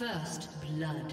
First blood.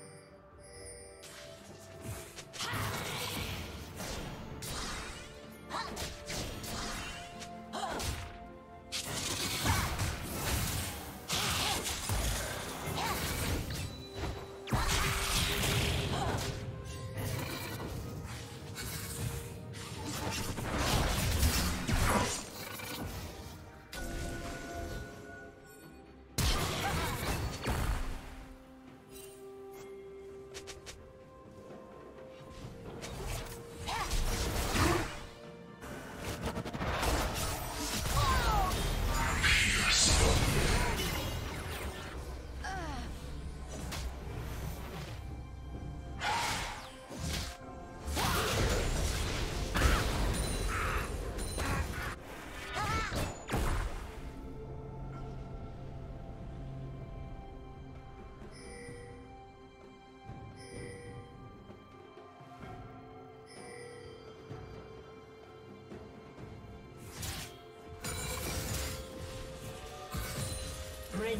Red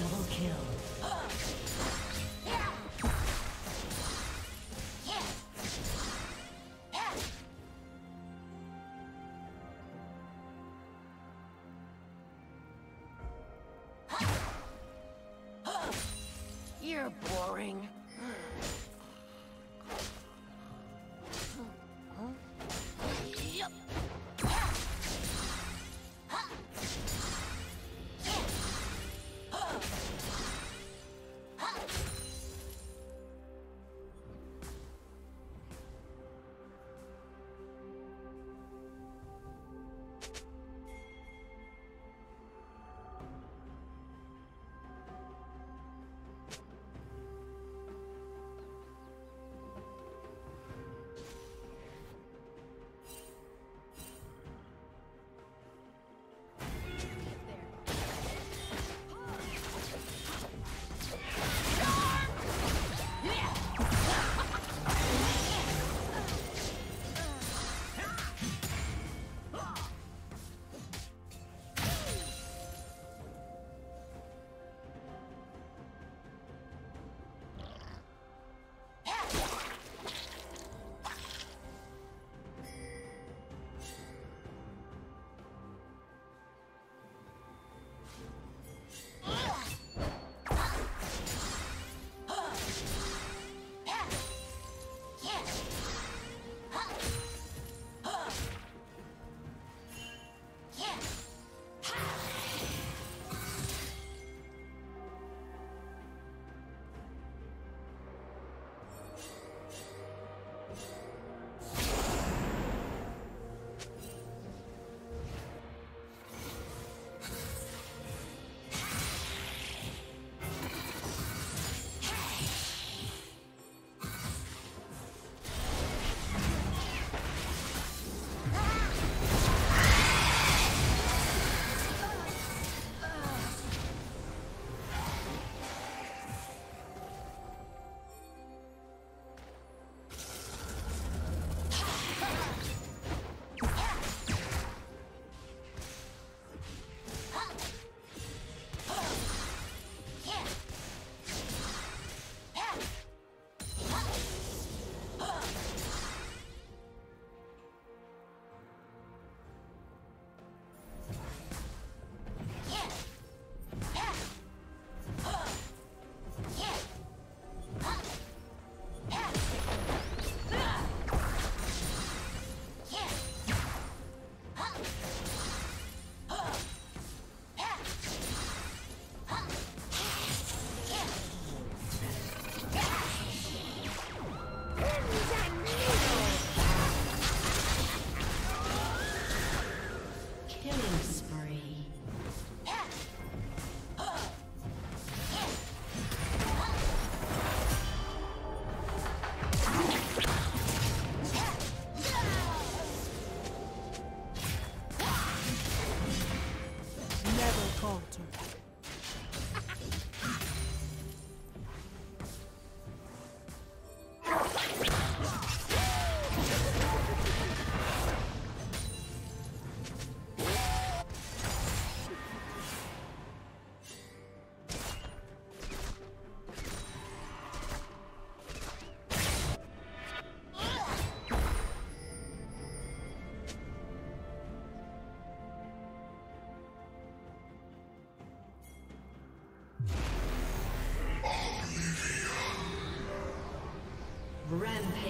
double kill.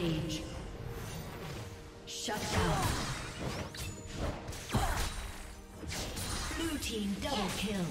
Rampage. Shut down. Blue team double kill.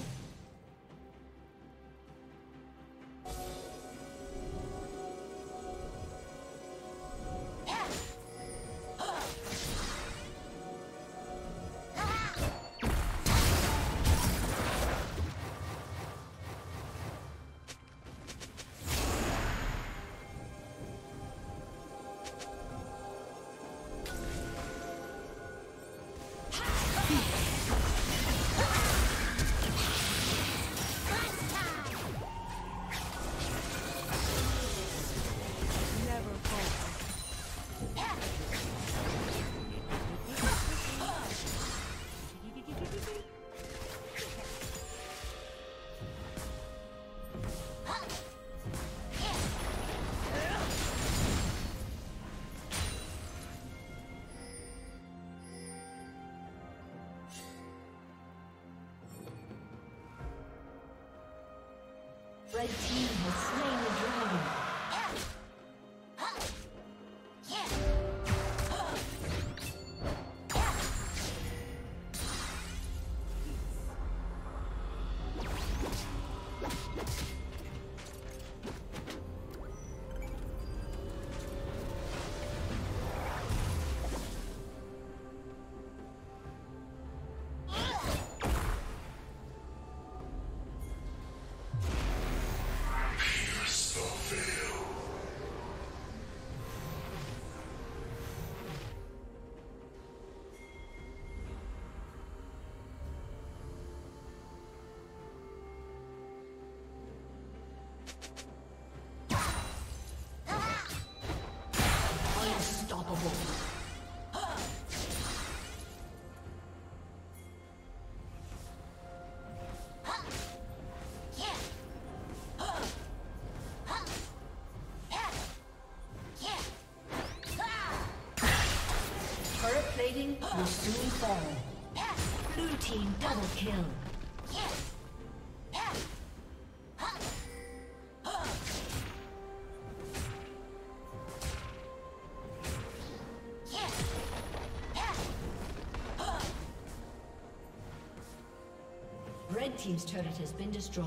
Red team has slain the dragon. Will soon fall. Blue team double kill. Red team's turret has been destroyed.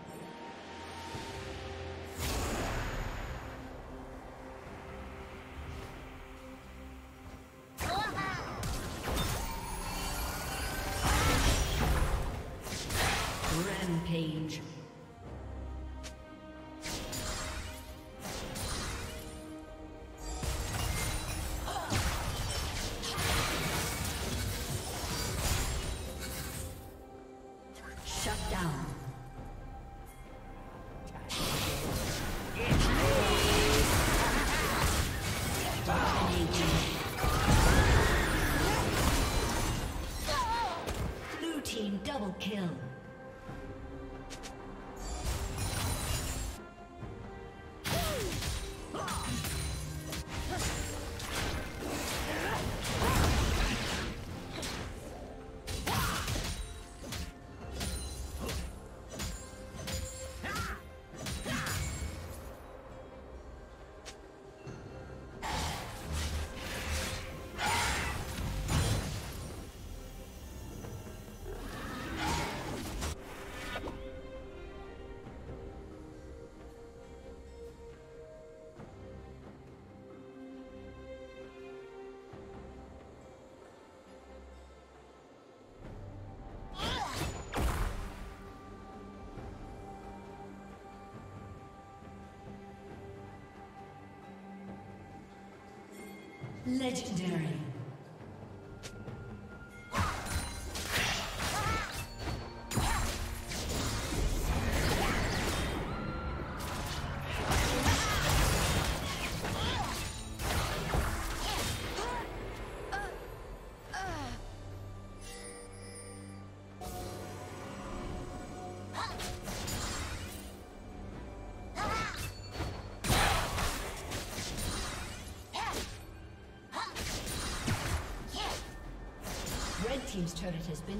Rampage. Shut down. Blue team double kill. Legendary. Team's turret has been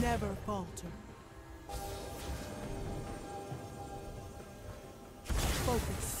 Never falter. Focus.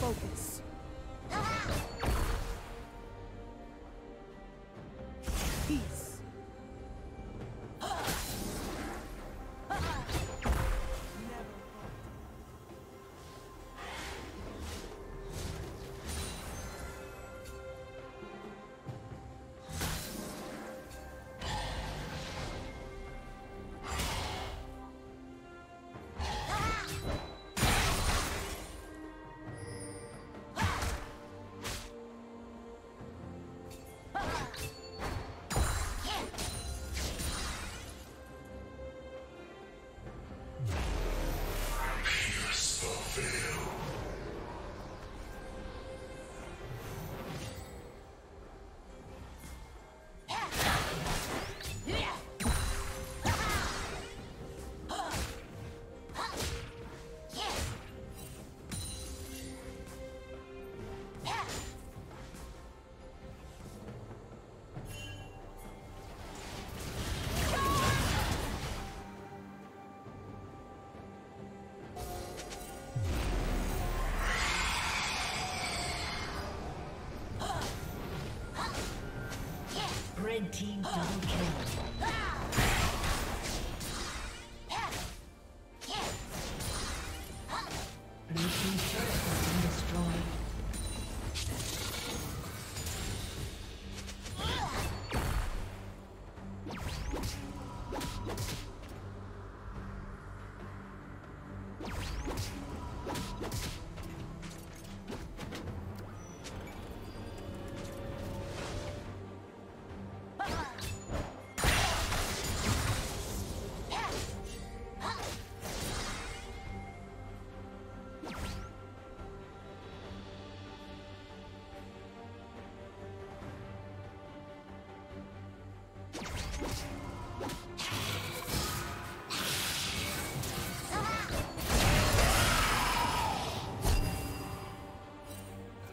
Focus. Red team double kill. Blue team's turret has been destroyed.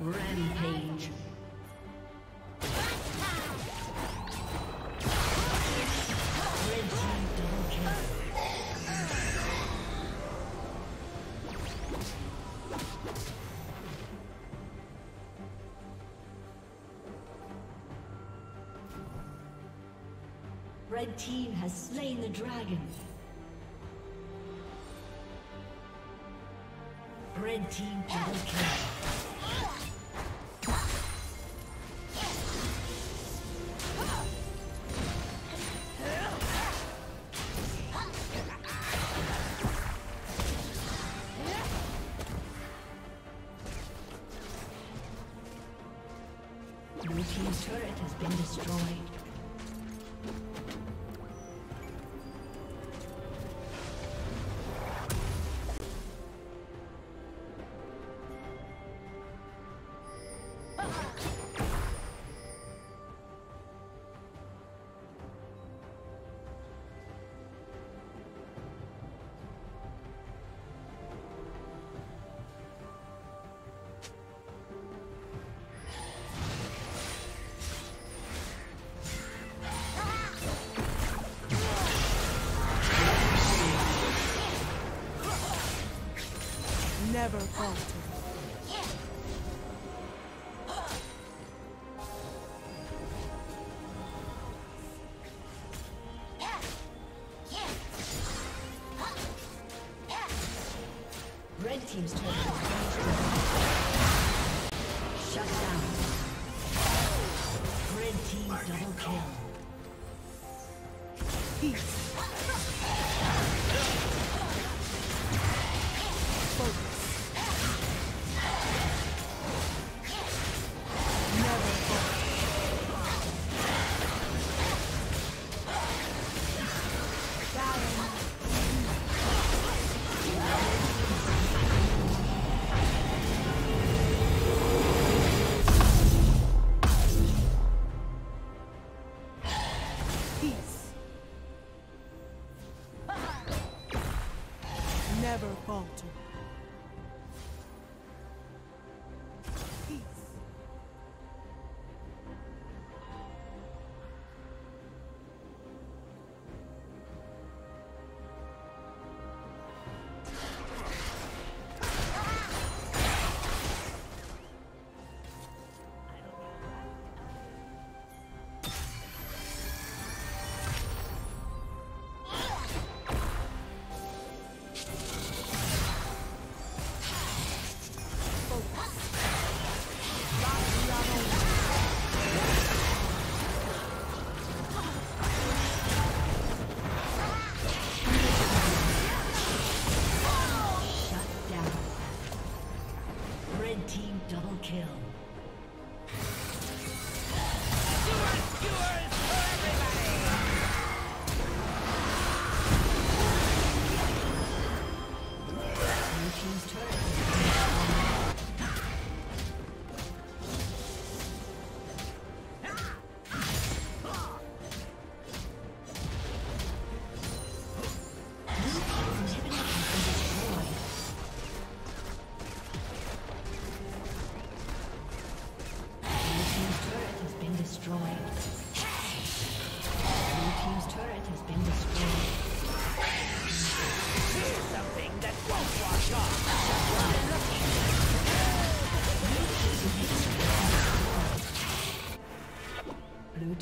Rampage. Red team has slain the dragon. Red team double kill. Never falter. Red team's turn. Shut down. Red team double kill. Peace.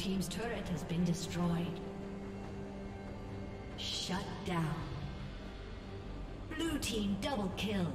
Team's turret has been destroyed. Shut down. Blue team double kill.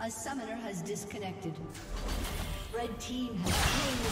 A summoner has disconnected. Red team has slain.